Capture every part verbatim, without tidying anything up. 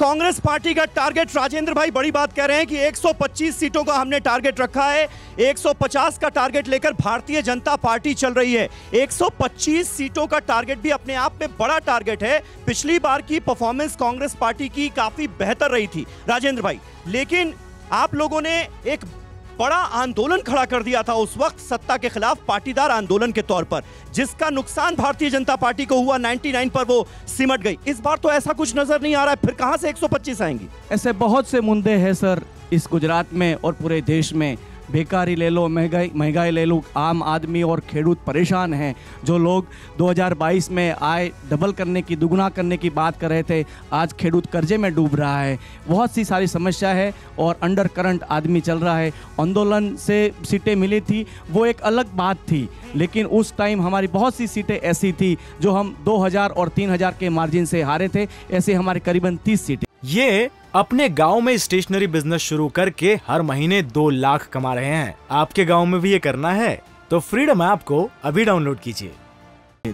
Congress party का target, Rajendra भाई बड़ी बात कह रहे हैं कि एक सौ पच्चीस सीटों का हमने टारगेट रखा है, एक सौ पचास का टारगेट लेकर भारतीय जनता पार्टी चल रही है। एक सौ पच्चीस सीटों का टारगेट भी अपने आप में बड़ा टारगेट है। पिछली बार की परफॉर्मेंस कांग्रेस पार्टी की काफ़ी बेहतर रही थी राजेंद्र भाई, लेकिन आप लोगों ने एक बड़ा आंदोलन खड़ा कर दिया था उस वक्त सत्ता के खिलाफ, पाटीदार आंदोलन के तौर पर, जिसका नुकसान भारतीय जनता पार्टी को हुआ, निन्यानवे पर वो सिमट गई। इस बार तो ऐसा कुछ नजर नहीं आ रहा है, फिर कहां से एक सौ पच्चीस आएंगी? ऐसे बहुत से मुद्दे हैं सर इस गुजरात में और पूरे देश में। बेकारी ले लो, महंगाई महंगाई ले लो, आम आदमी और खेडूत परेशान हैं। जो लोग दो हज़ार बाईस में आय डबल करने की, दुगुना करने की बात कर रहे थे, आज खेडूत कर्जे में डूब रहा है। बहुत सी सारी समस्या है और अंडर करंट आदमी चल रहा है। आंदोलन से सीटें मिली थी वो एक अलग बात थी, लेकिन उस टाइम हमारी बहुत सी सीटें ऐसी थी जो हम दो हज़ार और तीन हज़ार के मार्जिन से हारे थे। ऐसे हमारे करीबन तीस सीटें। ये अपने गांव में स्टेशनरी बिजनेस शुरू करके हर महीने दो लाख कमा रहे हैं। आपके गांव में भी ये करना है तो फ्रीडम ऐप को अभी डाउनलोड कीजिए।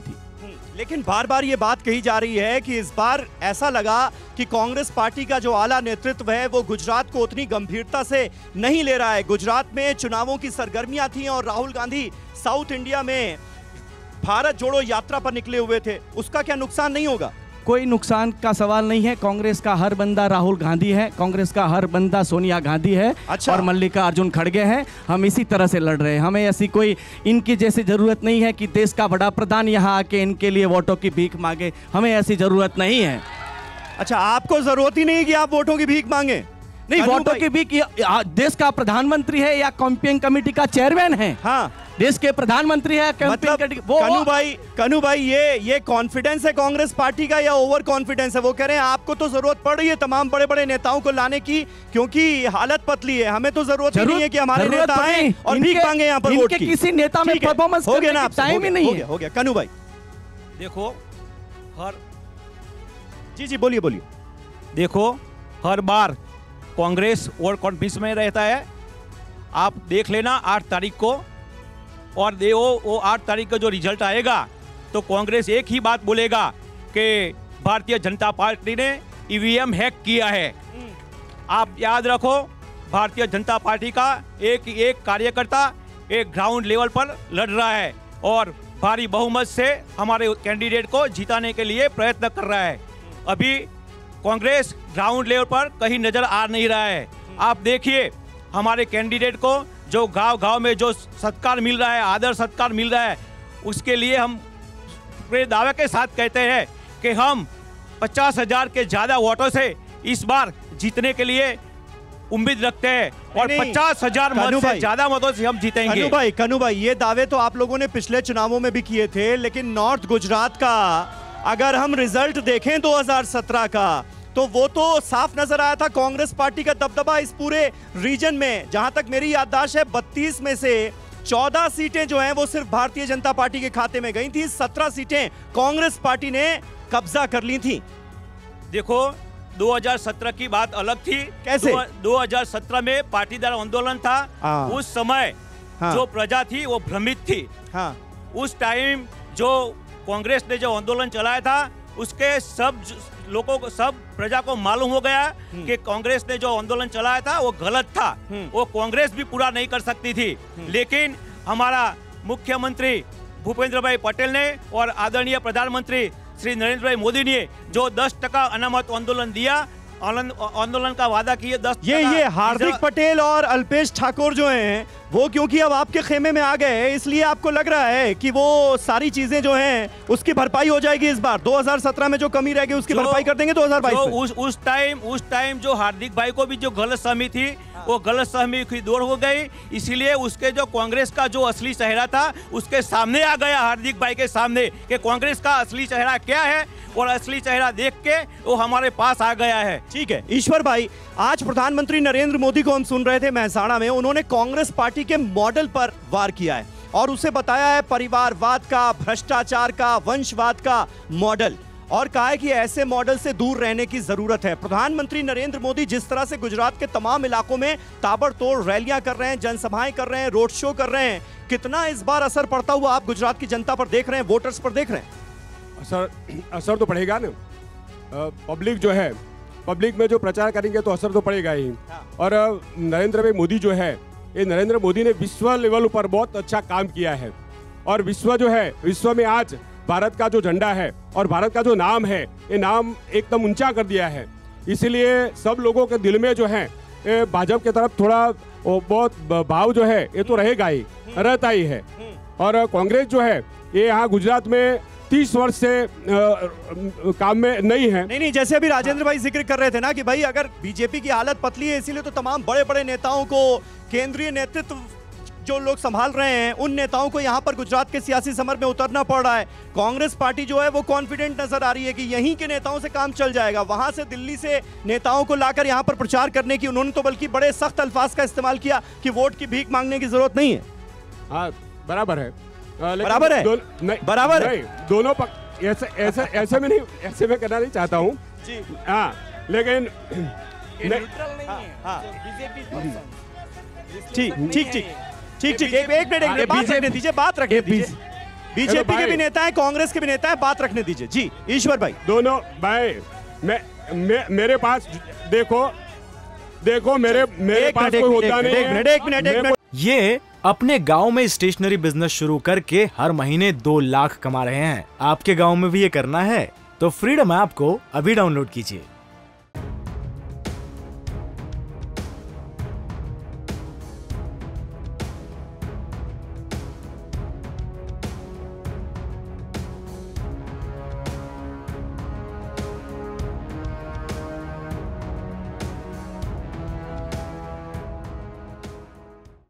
लेकिन बार बार ये बात कही जा रही है कि इस बार ऐसा लगा कि कांग्रेस पार्टी का जो आला नेतृत्व है वो गुजरात को उतनी गंभीरता से नहीं ले रहा है। गुजरात में चुनावों की सरगर्मियां थी और राहुल गांधी साउथ इंडिया में भारत जोड़ो यात्रा पर निकले हुए थे। उसका क्या नुकसान नहीं होगा? कोई नुकसान का सवाल नहीं है। कांग्रेस का हर बंदा राहुल गांधी है, कांग्रेस का हर बंदा सोनिया गांधी है। अच्छा। और मल्लिका अर्जुन खड़गे हैं। हम इसी तरह से लड़ रहे हैं। हमें ऐसी कोई इनकी जैसी ज़रूरत नहीं है कि देश का बड़ा प्रधान यहाँ आके इनके लिए वोटों की भीख मांगे। हमें ऐसी ज़रूरत नहीं है। अच्छा, आपको ज़रूरत ही नहीं कि आप वोटों की भीख मांगे? नहीं, वोटों की भीख देश का प्रधानमंत्री है या कैंपेन कमेटी का चेयरमैन है। हाँ, देश के प्रधानमंत्री है। मतलब वो, कनु भाई, कनु भाई ये ये कॉन्फिडेंस है कांग्रेस पार्टी का या ओवर कॉन्फिडेंस है? वो कह रहे हैं आपको तो जरूरत पड़ रही है तमाम बड़े बड़े नेताओं को लाने की, क्योंकि हालत पतली है। हमें तो जरूरत नहीं है कि हमारे नेता आए और भीख मांगे यहाँ पर वोट की। किसी नेता में परफॉर्मेंस हो गया ना, टाइम ही नहीं है। हो गया कनु भाई, देखो हर जी जी बोलिए बोलिए देखो हर बार कांग्रेस ओवर कॉन्फिडेंस में रहता है। आप देख लेना आठ तारीख को, और दे वो आठ तारीख का जो रिजल्ट आएगा तो कांग्रेस एक ही बात बोलेगा कि भारतीय जनता पार्टी ने ई वी एम हैक किया है। आप याद रखो, भारतीय जनता पार्टी का एक एक कार्यकर्ता एक ग्राउंड लेवल पर लड़ रहा है और भारी बहुमत से हमारे कैंडिडेट को जिताने के लिए प्रयत्न कर रहा है। अभी कांग्रेस ग्राउंड लेवल पर कहीं नज़र आ नहीं रहा है। आप देखिए हमारे कैंडिडेट को जो गांव गांव में जो सत्कार मिल रहा है, आदर सत्कार मिल रहा है, उसके लिए हम पूरे दावे के साथ कहते हैं कि हम पचास हज़ार के ज़्यादा वोटों से इस बार जीतने के लिए उम्मीद रखते हैं और पचास हजार मतों से ज्यादा मतों से हम जीतेंगे। कनु भाई, कनु भाई ये दावे तो आप लोगों ने पिछले चुनावों में भी किए थे, लेकिन नॉर्थ गुजरात का अगर हम रिजल्ट देखें दो हज़ार सत्रह का, तो वो तो साफ नजर आया था कांग्रेस पार्टी का दबदबा इस पूरे रीजन में। जहां तक मेरी याददाश्त है बत्तीस में से चौदह सीटें जो हैं वो सिर्फ भारतीय जनता पार्टी के खाते में गई थी, सत्रह सीटें कांग्रेस पार्टी ने कब्जा कर ली थी। देखो दो हज़ार सत्रह की बात अलग थी। कैसे? दो हज़ार सत्रह में पाटीदार आंदोलन था। हाँ। उस समय हाँ। जो प्रजा थी वो भ्रमित थी। हाँ। उस टाइम जो कांग्रेस ने जो आंदोलन चलाया था उसके सब लोगों को, सब प्रजा को मालूम हो गया कि कांग्रेस ने जो आंदोलन चलाया था वो गलत था, वो कांग्रेस भी पूरा नहीं कर सकती थी। लेकिन हमारा मुख्यमंत्री भूपेंद्र भाई पटेल ने और आदरणीय प्रधानमंत्री श्री नरेंद्र भाई मोदी ने जो दस टका अनामत आंदोलन दिया, आंदोलन का वादा किए दस ये ये हार्दिक पटेल और अल्पेश ठाकुर जो हैं वो क्योंकि अब आपके खेमे में आ गए इसलिए आपको लग रहा है कि वो सारी चीजें जो हैं उसकी भरपाई हो जाएगी इस बार। दो हज़ार सत्रह में जो कमी रह गई उसकी भरपाई कर देंगे दो हज़ार बाईस में। उस उस टाइम उस टाइम जो हार्दिक भाई को भी जो गलत सहमी थी वो गलत सहमी की दूर हो गई, इसीलिए उसके जो कांग्रेस का जो असली चेहरा था उसके सामने आ गया, हार्दिक भाई के सामने कि कांग्रेस का असली चेहरा क्या है, और असली चेहरा देख के वो हमारे पास आ गया है। ठीक है ईश्वर भाई, आज प्रधानमंत्री नरेंद्र मोदी को हम सुन रहे थे महसाणा में, उन्होंने कांग्रेस पार्टी के मॉडल पर वार किया है और उसे बताया है परिवारवाद का, भ्रष्टाचार का, वंशवाद का मॉडल, और कहा है कि ऐसे मॉडल से दूर रहने की जरूरत है। प्रधानमंत्री नरेंद्र मोदी जिस तरह से गुजरात के तमाम इलाकों में ताबड़तोड़ रैलियां कर रहे हैं, जनसभाएं कर रहे हैं, रोड शो कर रहे हैं, कितना इस बार असर पड़ता हुआ आप गुजरात की जनता पर देख रहे हैं, वोटर्स पर देख रहे हैं? असर असर तो पड़ेगा ना। पब्लिक जो है पब्लिक में जो प्रचार करेंगे तो असर तो पड़ेगा ही। और नरेंद्र भाई मोदी जो है, ये नरेंद्र मोदी ने विश्व लेवल पर बहुत अच्छा काम किया है और विश्व जो है, विश्व में आज भारत का जो झंडा है और भारत का जो नाम है, ये नाम एकदम ऊंचा कर दिया है। इसीलिए सब लोगों के दिल में जो है भाजपा की तरफ थोड़ा बहुत भाव जो है ये तो रहेगा ही, रहता ही है। और कांग्रेस जो है ये यहाँ गुजरात में तीस वर्ष से आ, काम में नहीं है। नहीं नहीं जैसे अभी राजेंद्र भाई जिक्र कर रहे थे ना कि भाई अगर बीजेपी की हालत पतली है, इसीलिए तो तमाम बड़े बड़े नेताओं को, केंद्रीय नेतृत्व जो लोग संभाल रहे हैं उन नेताओं को यहाँ पर गुजरात के सियासी समर में उतरना पड़ रहा है। कांग्रेस पार्टी जो है वो कॉन्फिडेंट नजर आ रही है कि यहीं के नेताओं से काम चल जाएगा, वहां से दिल्ली से नेताओं को लाकर यहाँ पर प्रचार करने की उन्होंने तो बल्कि बड़े सख्त अल्फाज का इस्तेमाल किया कि वोट की भीख मांगने की जरूरत नहीं है। हाँ बराबर है, बराबर है, बराबर है, दोनों पक्ष ऐसे ऐसे ऐसे में नहीं, ऐसे में करना नहीं चाहता हूँ हाँ, लेकिन ठीक ठीक ठीक ठीक ठीक एक एक मिनट बात रखने दीजिए, बात रखने दीजिए। बीजेपी के भी नेता है, कांग्रेस के भी नेता है, बात रखने दीजिए जी। ईश्वर भाई दोनों भाई मैं मे, मेरे पास देखो देखो मेरे मेरे पास कोई होता नहीं है। एक मिनट एक मिनट ये अपने गांव में स्टेशनरी बिजनेस शुरू करके हर महीने दो लाख कमा रहे हैं। आपके गांव में भी ये करना है तो फ्रीडम ऐप को अभी डाउनलोड कीजिए।